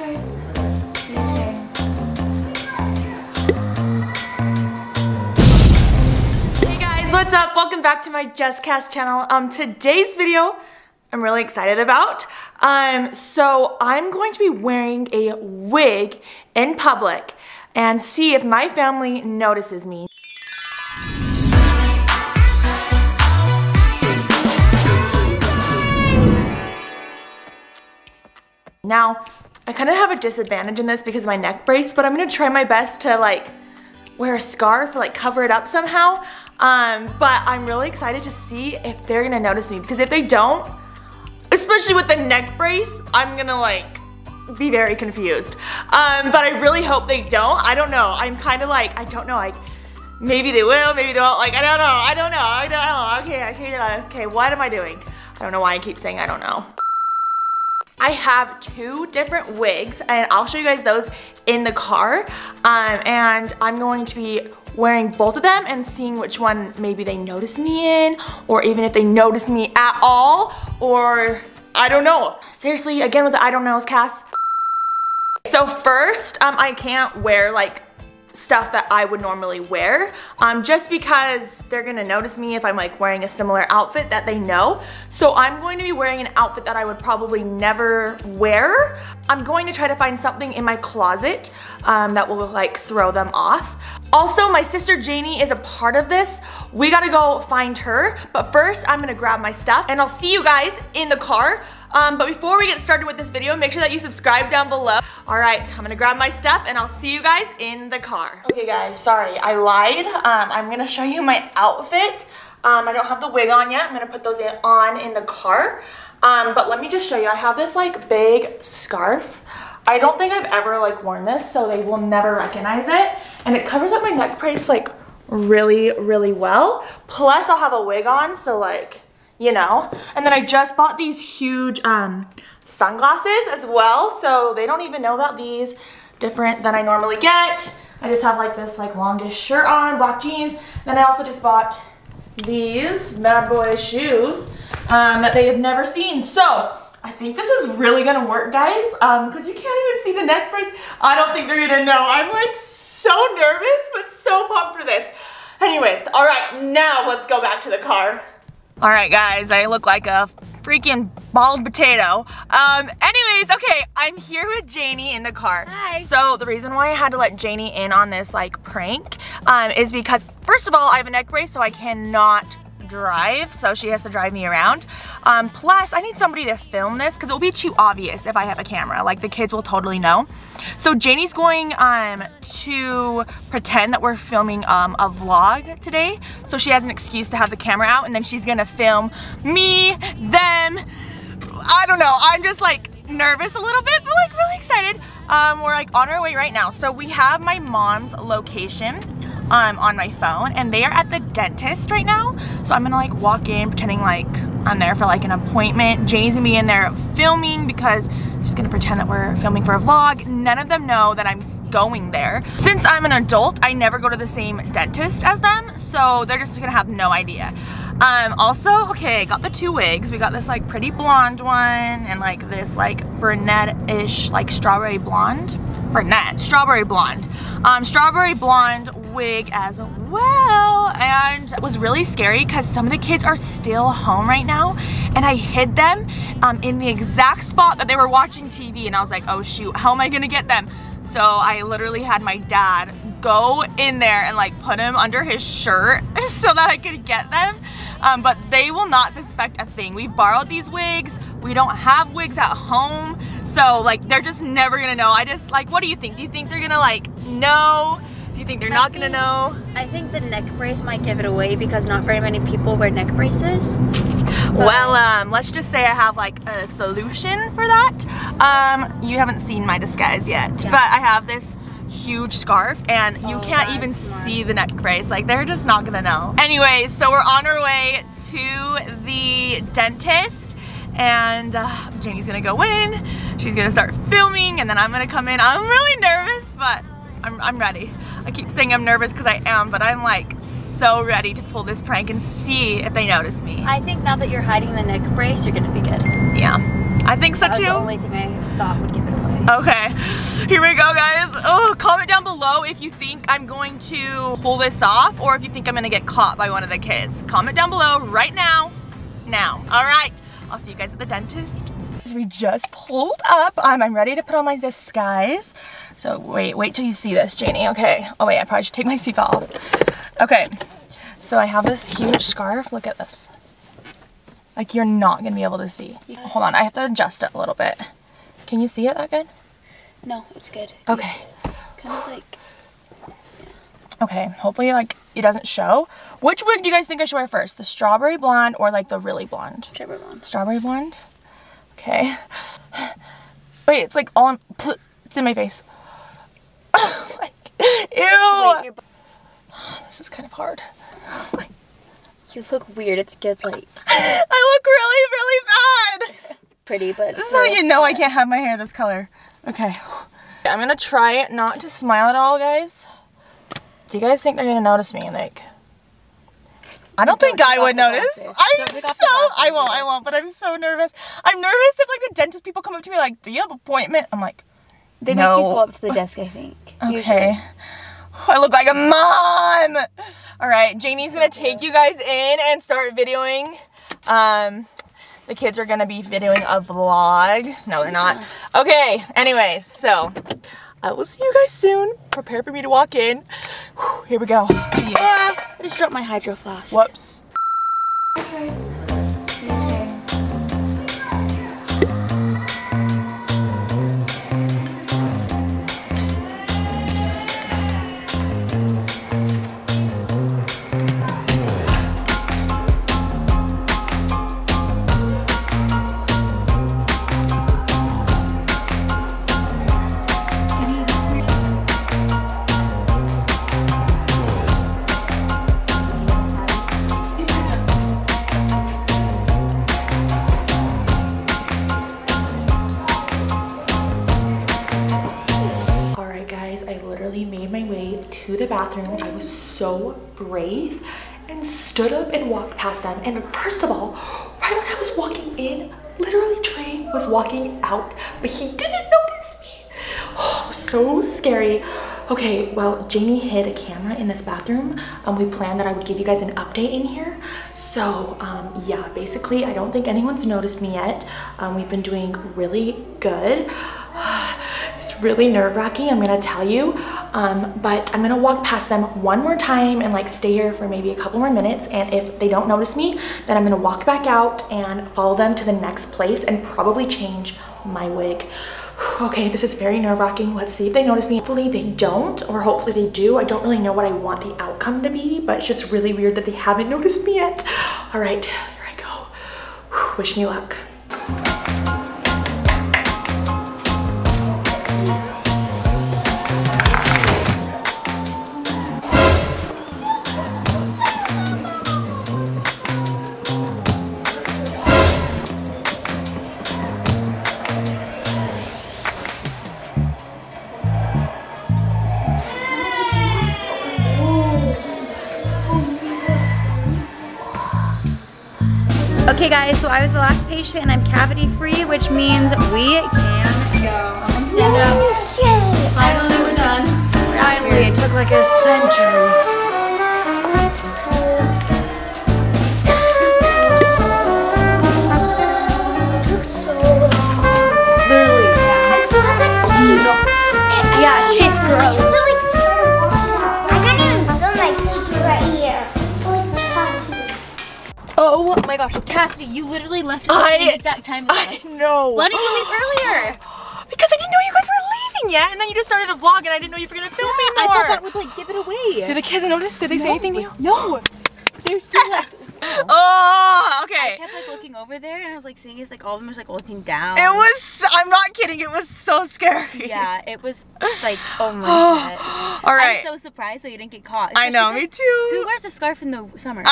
Hey guys, what's up? Welcome back to my JustKass channel. Today's video I'm really excited about. So I'm going to be wearing a wig in public and see if my family notices me. Now, I kind of have a disadvantage in this because of my neck brace, but I'm gonna try my best to like wear a scarf, like cover it up somehow. But I'm really excited to see if they're gonna notice me, because if they don't, especially with the neck brace, I'm gonna like be very confused. But I really hope they don't. I don't know. I'm kind of like, I don't know, like maybe they will, maybe they won't. Like, I don't know, I don't know, I don't know. Okay, okay, what am I doing? I don't know why I keep saying I don't know. I have two different wigs, and I'll show you guys those in the car, and I'm going to be wearing both of them and seeing which one maybe they notice me in, or even if they notice me at all, or I don't know. Seriously, again with the I don't knows, Cass. So first, I can't wear like stuff that I would normally wear, just because they're gonna notice me if I'm like wearing a similar outfit that they know. So I'm going to be wearing an outfit that I would probably never wear. I'm going to try to find something in my closet that will like throw them off. Also, my sister Janie is a part of this. We gotta go find her, but first I'm gonna grab my stuff and I'll see you guys in the car. But before we get started with this video, make sure that you subscribe down below. All right, I'm gonna grab my stuff and I'll see you guys in the car. Okay guys, sorry, I lied. I'm gonna show you my outfit. I don't have the wig on yet. I'm gonna put those on in the car. But let me just show you, I have this like big scarf. I don't think I've ever like worn this, so they will never recognize it. And it covers up my neck brace like really, really well. Plus I'll have a wig on, so like, you know. And then I just bought these huge sunglasses as well, so they don't even know about these, different than I normally get. I just have like this like longish shirt on, black jeans. Then I also just bought these bad boy shoes that they have never seen. So I think this is really gonna work, guys, because you can't even see the neck brace. I don't think they're gonna know. I'm like so nervous, but so pumped for this. Anyways, all right, now let's go back to the car. All right, guys, I look like a freaking bald potato. Anyways, okay, I'm here with Janie in the car. Hi. So the reason why I had to let Janie in on this like prank is because, first of all, I have a neck brace, so I cannot drive, so she has to drive me around. Plus, I need somebody to film this because it'll be too obvious if I have a camera. Like, the kids will totally know. So Janie's going to pretend that we're filming a vlog today, so she has an excuse to have the camera out, and then she's gonna film me, them. I don't know, I'm just like nervous a little bit, but like really excited. We're like on our way right now. So we have my mom's location on my phone, and they are at the dentist right now. So I'm gonna like walk in pretending like I'm there for like an appointment. Janie's gonna be in there filming because she's gonna pretend that we're filming for a vlog. None of them know that I'm going there. Since I'm an adult, I never go to the same dentist as them, so they're just gonna have no idea. Also, okay, I got the two wigs. We got this like pretty blonde one and like this like brunette-ish, like strawberry blonde. Brunette, strawberry blonde. Strawberry blonde wig as well, and it was really scary because some of the kids are still home right now, and I hid them in the exact spot that they were watching TV, and I was like, oh shoot, how am I gonna get them? So I literally had my dad go in there and like put him under his shirt so that I could get them, but they will not suspect a thing. We borrowed these wigs. We don't have wigs at home, so like they're just never gonna know. I just like, what do you think? Do you think they're gonna like know? You think they're not gonna know? I think the neck brace might give it away because not very many people wear neck braces. Well, let's just say I have like a solution for that. You haven't seen my disguise yet, yeah. But I have this huge scarf, and you can't even see the neck brace. Like, they're just not gonna know. Anyways, so we're on our way to the dentist, and Janie's gonna go in. She's gonna start filming, and then I'm gonna come in. I'm really nervous, but I'm ready. I keep saying I'm nervous because I am, but I'm like so ready to pull this prank and see if they notice me. I think now that you're hiding the neck brace, you're gonna be good. Yeah, I think so too. That was the only thing I thought would give it away. Okay, here we go, guys. Oh, comment down below if you think I'm going to pull this off or if you think I'm gonna get caught by one of the kids. Comment down below right now. All right, I'll see you guys at the dentist. We just pulled up. I'm ready to put on my disguise. So wait till you see this, Janie. Okay. Oh wait, I probably should take my seatbelt off. Okay. So I have this huge scarf. Look at this. Like, you're not gonna be able to see. Hold on, I have to adjust it a little bit. Can you see it that good? No, it's good. Okay. Kind of like, yeah. Okay, hopefully like it doesn't show. Which wig do you guys think I should wear first? The strawberry blonde or like the really blonde? Strawberry blonde. Strawberry blonde? Okay. Wait, it's like all in, it's in my face. Like, ew. This is kind of hard. You look weird. It's good light. I look really, really bad. Pretty, but this is how you know I can't have my hair this color. Okay. I'm gonna try not to smile at all, guys. Do you guys think they're gonna notice me? Like, I don't think I would notice. I won't, but I'm so nervous. I'm nervous if like the dentist people come up to me like, do you have an appointment? I'm like, they no. Make you go up to the desk, I think. Okay. Usually. I look like a mom. All right, Janie's gonna take you guys in and start videoing. The kids are gonna be videoing a vlog. No, they're not. Okay, anyways, so I will see you guys soon. Prepare for me to walk in. Whew, here we go. See you. I just dropped my Hydro Flask. Whoops. Bathroom. I was so brave and stood up and walked past them. And first of all, right when I was walking in, literally Trey was walking out, but he didn't notice me. Oh, so scary. Okay, well, Janie hid a camera in this bathroom. We planned that I would give you guys an update in here. So yeah, basically, I don't think anyone's noticed me yet. We've been doing really good. It's really nerve-wracking, I'm gonna tell you. But I'm gonna walk past them one more time and like stay here for maybe a couple more minutes. And if they don't notice me, then I'm gonna walk back out and follow them to the next place and probably change my wig. Okay, this is very nerve-wracking. Let's see if they notice me. Hopefully they don't, or hopefully they do. I don't really know what I want the outcome to be, but it's just really weird that they haven't noticed me yet. All right, here I go. Whew, wish me luck. Okay guys, so I was the last patient and I'm cavity free, which means we can go. Stand up. Yay. Finally, we're done. Finally, it took like a century. It took so long. Literally, yeah. It still has like taste. No. Yeah, it tastes gross. It's like, I can't even feel my cheek right here. Oh my gosh, Cassidy, you literally left at the same exact time as us. I know. Why didn't you leave earlier? Because I didn't know you guys were leaving yet, and then you just started a vlog and I didn't know you were gonna film me anymore. I thought that would like give it away. Did the kids notice? Did they say anything to you? No. They're still like, oh. Oh, okay. I kept like looking over there and I was like seeing if like all of them was like looking down. It was, I'm not kidding, it was so scary. Yeah, it was like, oh my god. All right. I'm so surprised that you didn't get caught. I know, me too. Who wears a scarf in the summer?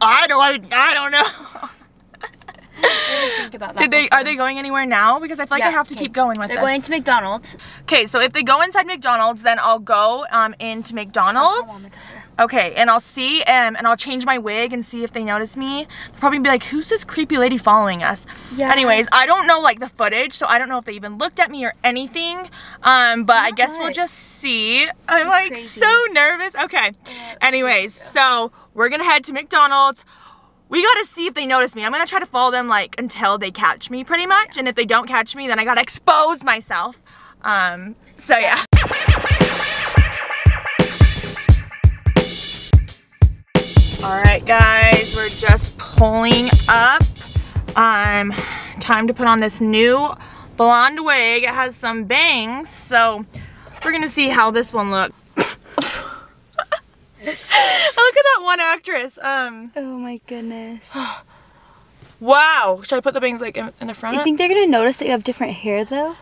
I don't know. Think about that. Are they going anywhere now? Because I feel like I have to keep going with this. They're going to McDonald's. Okay, so if they go inside McDonald's, then I'll go into McDonald's. Okay, and I'll see, and I'll change my wig and see if they notice me. They'll probably be like, who's this creepy lady following us? Yeah. Anyways, I don't know, like, the footage, so I don't know if they even looked at me or anything, but I guess we'll just see. I'm, like, crazy. So nervous. Okay. Anyways, so we're gonna head to McDonald's. We gotta see if they notice me. I'm gonna try to follow them, like, until they catch me, pretty much, and if they don't catch me, then I gotta expose myself. So, yeah. Alright guys, we're just pulling up. Time to put on this new blonde wig. It has some bangs, so we're gonna see how this one looks. Look at that one actress. Oh my goodness. Wow. Should I put the bangs like in the front? You think they're gonna notice that you have different hair though?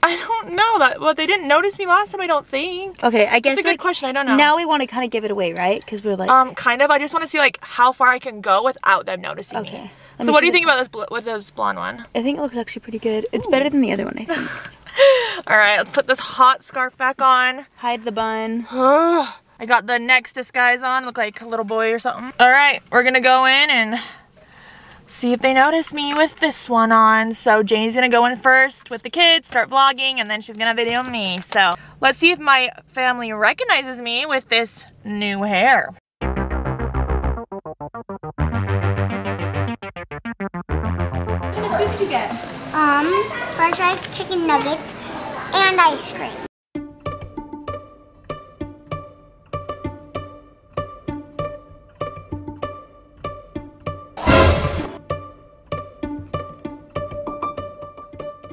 I don't know. Well, they didn't notice me last time, I don't think. Okay, I guess. It's a good question. I don't know. Now we want to kind of give it away, right? Because we're like. Kind of. I just want to see like how far I can go without them noticing me. Okay. So what do you think about this blonde one? I think it looks actually pretty good. It's better than the other one, I think. All right, let's put this hot scarf back on. Hide the bun. I got the next disguise on. Look like a little boy or something. All right, we're gonna go in and see if they notice me with this one on. So Janie's gonna go in first with the kids, start vlogging, and then she's gonna video me. So let's see if my family recognizes me with this new hair. What kind of food did you get? French fries, chicken nuggets, and ice cream.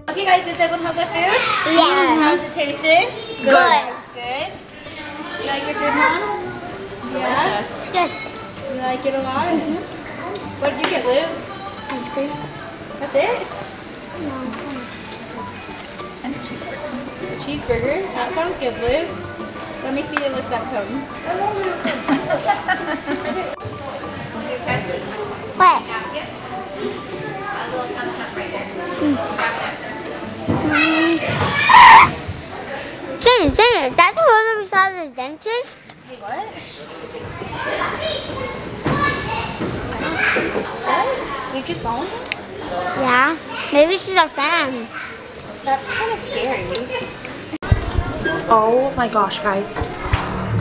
Okay guys, does everyone have their food? Yes. How's it tasting? Good. Good? You like your food, Mom? Yeah? Good. You like it a lot? Mm-hmm. What did you get, Luke? Ice cream. That's it? No. And a cheeseburger. A cheeseburger? That sounds good, Luke. Let me see you lift that cone. What? A little thumbs up right there. Jane, is that the one that we saw at the dentist? Hey, what? What? You just followed us? Yeah. Maybe she's our friend. That's kind of scary. Oh my gosh, guys.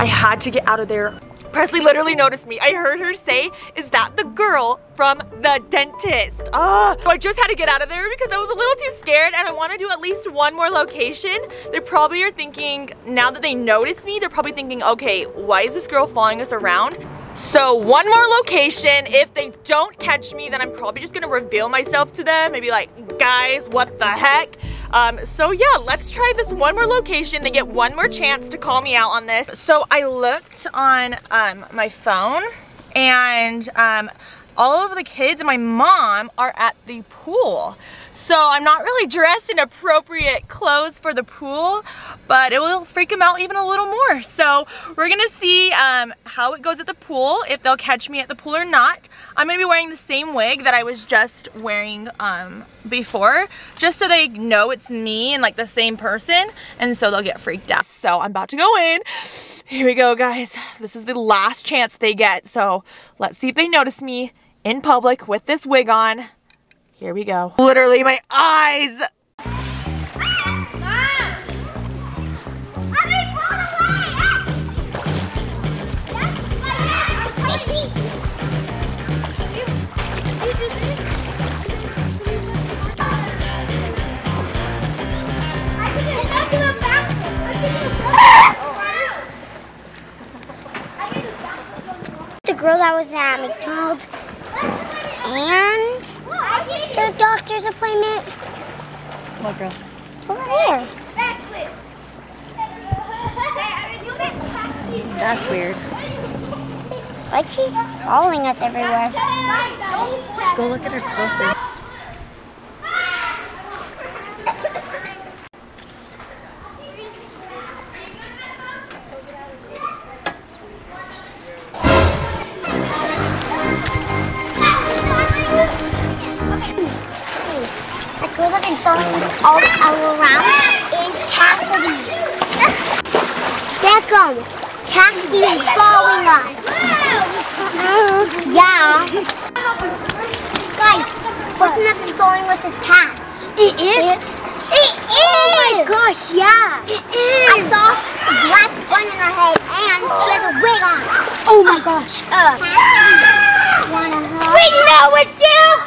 I had to get out of there. Presley literally noticed me. I heard her say, is that the girl from the dentist? So I just had to get out of there because I was a little too scared and I want to do at least one more location. They probably are thinking, now that they notice me, they're probably thinking, okay, why is this girl following us around? So one more location. If they don't catch me, then I'm probably just going to reveal myself to them. Maybe like, guys, what the heck? So yeah, let's try this one more location. They get one more chance to call me out on this. So I looked on my phone and all of the kids and my mom are at the pool. So I'm not really dressed in appropriate clothes for the pool, but it will freak them out even a little more. So we're gonna see how it goes at the pool, if they'll catch me at the pool or not. I'm gonna be wearing the same wig that I was just wearing before, just so they know it's me and like the same person, and so they'll get freaked out. So I'm about to go in. Here we go, guys. This is the last chance they get. So let's see if they notice me in public with this wig on. Here we go. Literally my eyes. The girl that was at McDonald's and the doctor's appointment. What girl? Over there. That's weird. Like she's following us everywhere. Go look at her closer. Following us all around is Cassidy. Beckham, Kass keeps following us. Yeah. Guys, person that's been following us is Kass. It is? It is! Oh my gosh, yeah. It is! I saw a black bun in her head and she has a wig on. Oh my gosh. We know it's you!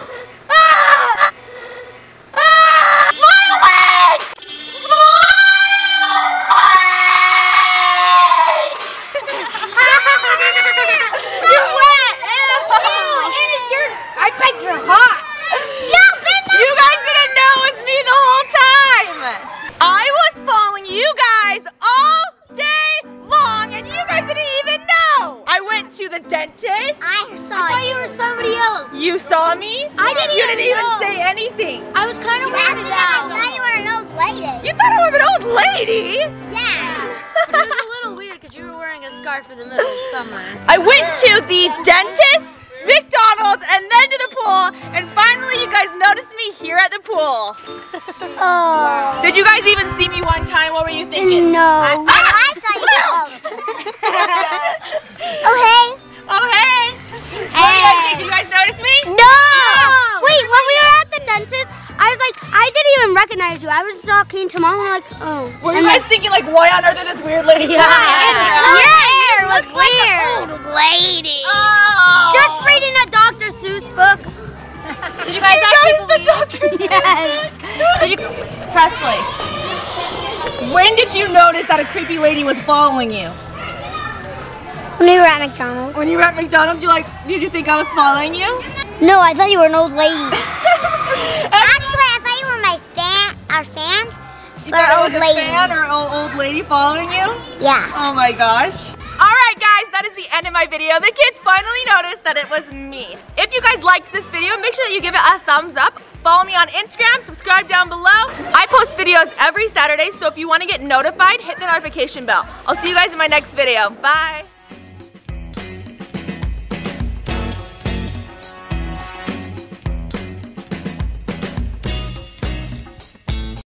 You saw me? You didn't even say anything. I was kind of weirded out. I thought you were an old lady. You thought I was an old lady? Yeah. It was a little weird because you were wearing a scarf in the middle of summer. I went to the dentist, McDonald's, and then to the pool, and finally you guys noticed me here at the pool. Oh. Did you guys even see me one time? What were you thinking? No. I saw you. Oh, hey. Oh, hey. What do you guys think? Did you guys notice me? No! Wait, when we were at the dentist, I was like, I didn't even recognize you. I was talking to Mom and like, oh. Were you guys thinking like, why on earth is this weird lady? Yeah, it looked like an old lady. Oh. Just reading a Dr. Seuss book. Did you guys actually believe the Dr. Seuss? Yes. Presley, when did you notice that a creepy lady was following you? When you were at McDonald's. When you were at McDonald's, did you think I was following you? No, I thought you were an old lady. Actually, I thought you were our fans. You thought I was a fan or an old lady following you? Yeah. Oh my gosh. All right, guys, that is the end of my video. The kids finally noticed that it was me. If you guys liked this video, make sure that you give it a thumbs up. Follow me on Instagram, subscribe down below. I post videos every Saturday, so if you want to get notified, hit the notification bell. I'll see you guys in my next video. Bye.